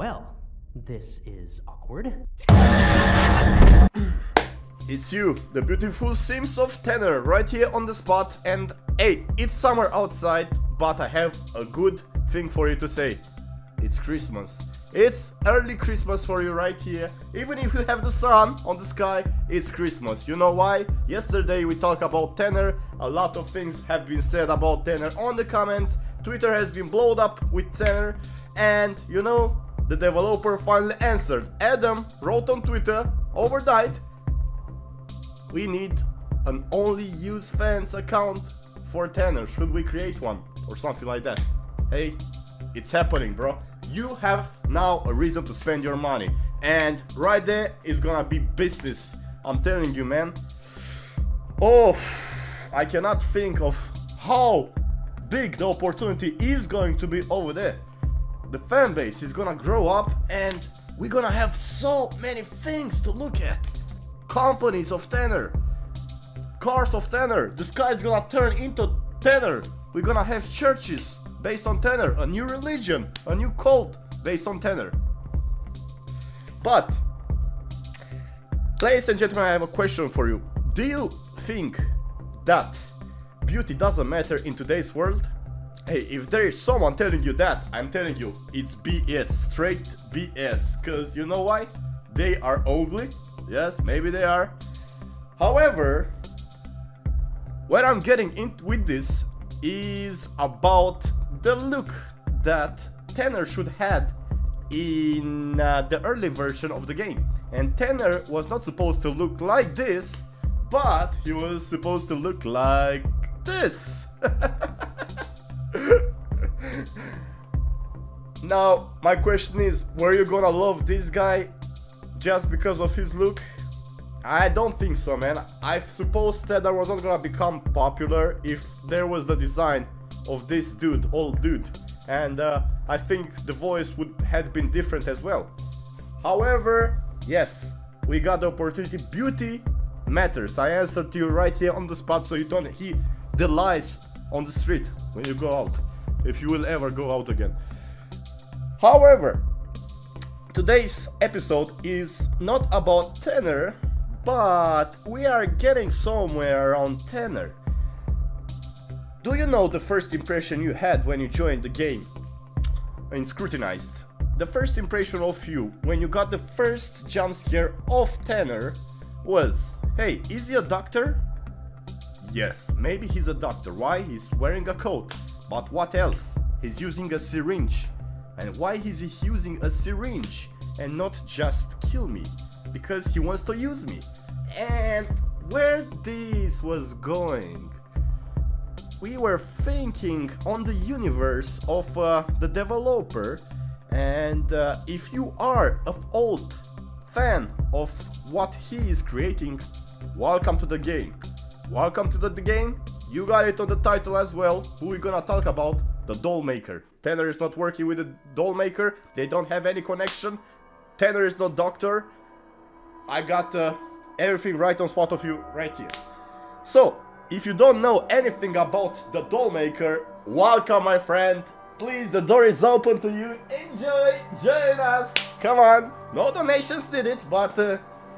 Well, this is awkward. It's you, the beautiful Sims of Tanner, right here on the spot. And hey, it's summer outside, but I have a good thing for you to say. It's Christmas. It's early Christmas for you right here. Even if you have the sun on the sky, it's Christmas. You know why? Yesterday we talked about Tanner. A lot of things have been said about Tanner on the comments. Twitter has been blown up with Tanner. And you know, the developer finally answered. Adam wrote on Twitter overnight, we need an only use fans account for Tanner. Should we create one or something like that? Hey, it's happening, bro. You have now a reason to spend your money, and right there is gonna be business. I'm telling you, man. Oh, I cannot think of how big the opportunity is going to be over there. The fan base is gonna grow up, and we're gonna have so many things to look at. Companies of Tanner, cars of Tanner, the sky is gonna turn into Tanner. We're gonna have churches based on Tanner, a new religion, a new cult based on Tanner. But, ladies and gentlemen, I have a question for you. Do you think that beauty doesn't matter in today's world? Hey, if there is someone telling you that, I'm telling you, it's BS, straight BS, cause you know why? They are ugly. Yes, maybe they are. However, what I'm getting into with this is about the look that Tanner should had in the early version of the game. And Tanner was not supposed to look like this, but he was supposed to look like this. Now, my question is, were you gonna love this guy just because of his look? I don't think so, man. I suppose Tanner was not gonna become popular if there was the design of this dude, old dude. And I think the voice would have been different as well. However, yes, we got the opportunity. Beauty matters. I answered to you right here on the spot, so you don't hear the lies on the street when you go out, if you will ever go out again. However, today's episode is not about Tanner, but we are getting somewhere around Tanner. Do you know the first impression you had when you joined the game in Scrutinized? The first impression of you when you got the first jump scare of Tanner was, hey, is he a doctor? Yes, maybe he's a doctor. Why? He's wearing a coat. But what else? He's using a syringe. And why is he using a syringe and not just kill me? Because he wants to use me. And where this was going, we were thinking on the universe of the developer. And if you are an old fan of what he is creating, welcome to the game. Welcome to the game. You got it on the title as well. Who we're gonna talk about? The Doll Maker. Tanner is not working with the Doll Maker. They don't have any connection. Tanner is not doctor. I got everything right on spot of you right here. So, if you don't know anything about the Doll Maker, welcome, my friend. Please, the door is open to you. Enjoy, join us. Come on. No donations needed, but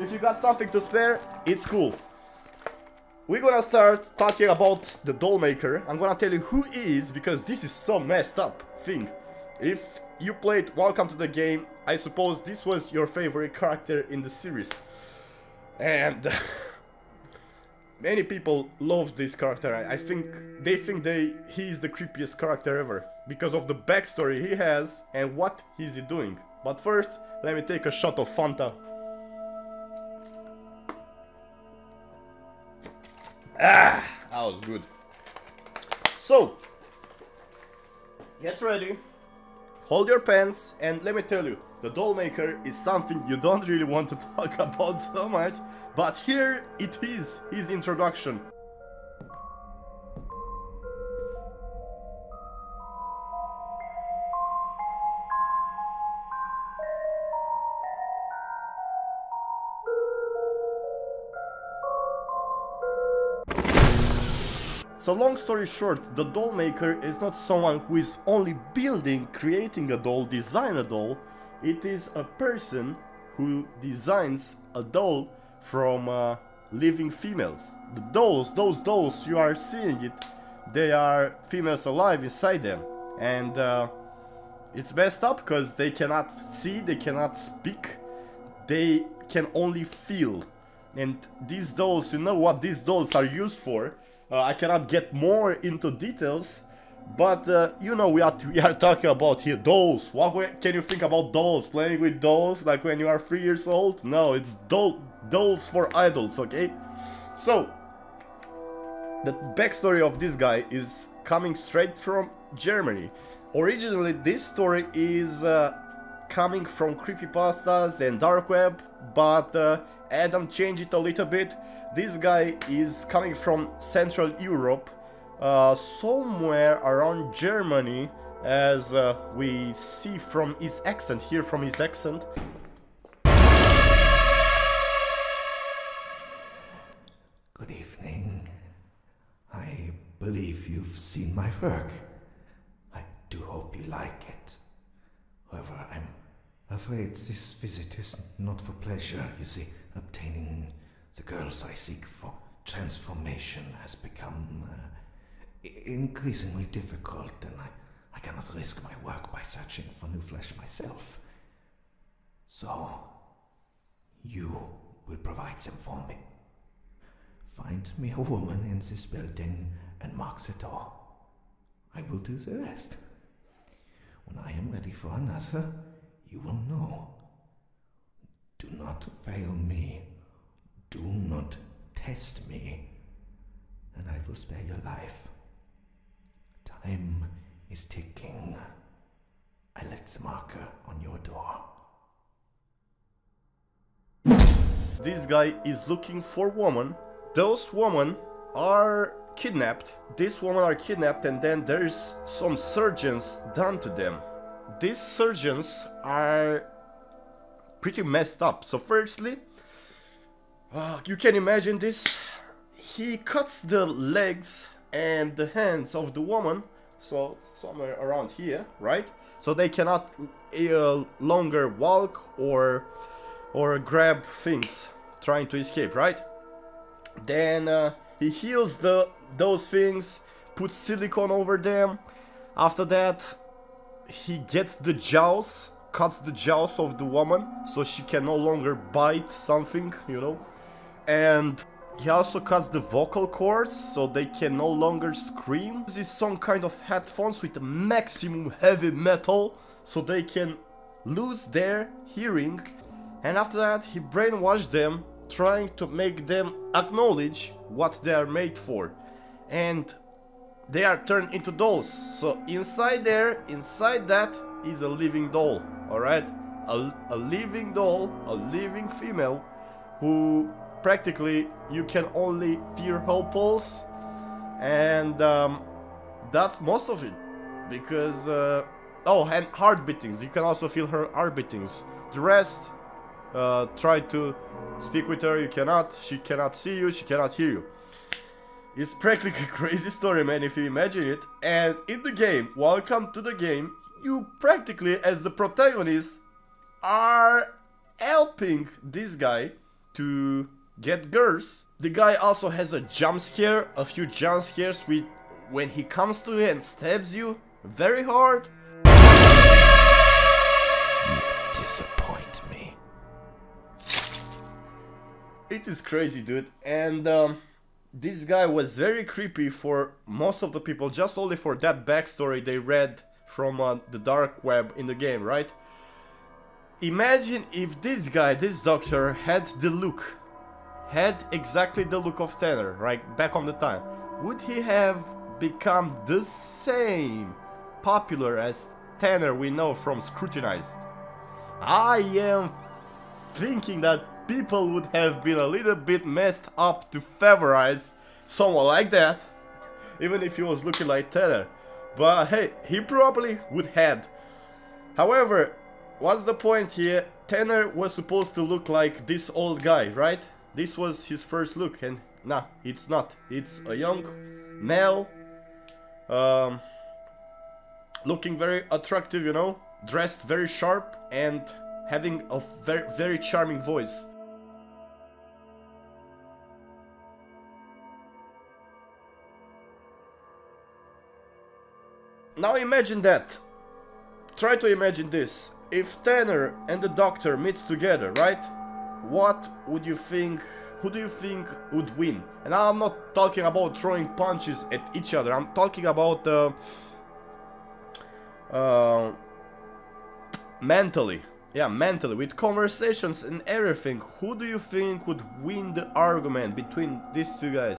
if you got something to spare, it's cool. We're gonna start talking about the Doll Maker. I'm gonna tell you who he is, because this is so messed up thing. If you played Welcome to the Game, I suppose this was your favorite character in the series. And many people love this character. I think he is the creepiest character ever, because of the backstory he has and what is he doing. But first, let me take a shot of Fanta. Ah, that was good. So, get ready, hold your pens, and let me tell you, the Doll Maker is something you don't really want to talk about so much, but here it is, his introduction. So long story short, the Doll Maker is not someone who is only building, creating a doll, design a doll, It is a person who designs a doll from living females. The dolls, those dolls you are seeing it, they are females alive inside them, and it's messed up because they cannot see, they cannot speak, they can only feel. And these dolls, you know what these dolls are used for. I cannot get more into details, but you know we are talking about here dolls. What can you think about dolls? Playing with dolls like when you are 3 years old? No, it's dolls for idols, okay? So the backstory of this guy is coming straight from Germany. Originally, this story is coming from creepypastas and dark web, but Adam changed it a little bit. This guy is coming from Central Europe, somewhere around Germany, as we see from his accent, hear from his accent. Good evening. I believe you've seen my work. I do hope you like it. However, I'm afraid this visit is not for pleasure. You see, obtaining the girls I seek for transformation has become increasingly difficult, and I cannot risk my work by searching for new flesh myself. So, you will provide them for me. Find me a woman in this building and mark the door. I will do the rest. When I am ready for another, you will know. Do not fail me. Do not test me. And I will spare your life. Time is ticking. I left the marker on your door. This guy is looking for woman. Those women are kidnapped. These women are kidnapped, and then there's some surgeons done to them. These surgeons are pretty messed up. So firstly, you can imagine this. He cuts the legs and the hands of the woman, so somewhere around here, right? So they cannot longer walk or grab things, trying to escape, right? Then he heals those things, puts silicone over them. After that, he gets the jaws, cuts the jaws of the woman so she can no longer bite something, you know. And he also cuts the vocal cords so they can no longer scream. This is some kind of headphones with maximum heavy metal so they can lose their hearing. And after that, he brainwashed them, trying to make them acknowledge what they are made for, and they are turned into dolls. So inside there, inside that is a living doll, all right? A living doll, a living female who practically you can only feel her pulse, and that's most of it, because oh, and heart beatings. You can also feel her heart beatings. The rest, try to speak with her, you cannot, she cannot see you, she cannot hear you. It's practically a crazy story, man, if you imagine it. And in the game, Welcome to the Game, you practically, as the protagonist, are helping this guy to get girls. The guy also has a jump scare, a few jump scares with when he comes to you and stabs you very hard. You disappoint me. It is crazy, dude. And this guy was very creepy for most of the people, just only for that backstory they read from the dark web in the game, right? Imagine if this guy, this doctor, had the look, had exactly the look of Tanner, right, back on the time. Would he have become the same popular as Tanner we know from Scrutinized? I am thinking that people would have been a little bit messed up to favorize someone like that, even if he was looking like Tanner. But hey, he probably would have. However, what's the point here? Tanner was supposed to look like this old guy, right? This was his first look, and nah, it's not. It's a young male, looking very attractive, you know, dressed very sharp and having a very charming voice. Now imagine that. Try to imagine this. If Tanner and the Doctor meets together, right? What would you think? Who do you think would win? And I'm not talking about throwing punches at each other. I'm talking about mentally. Yeah, mentally, with conversations and everything. Who do you think would win the argument between these two guys?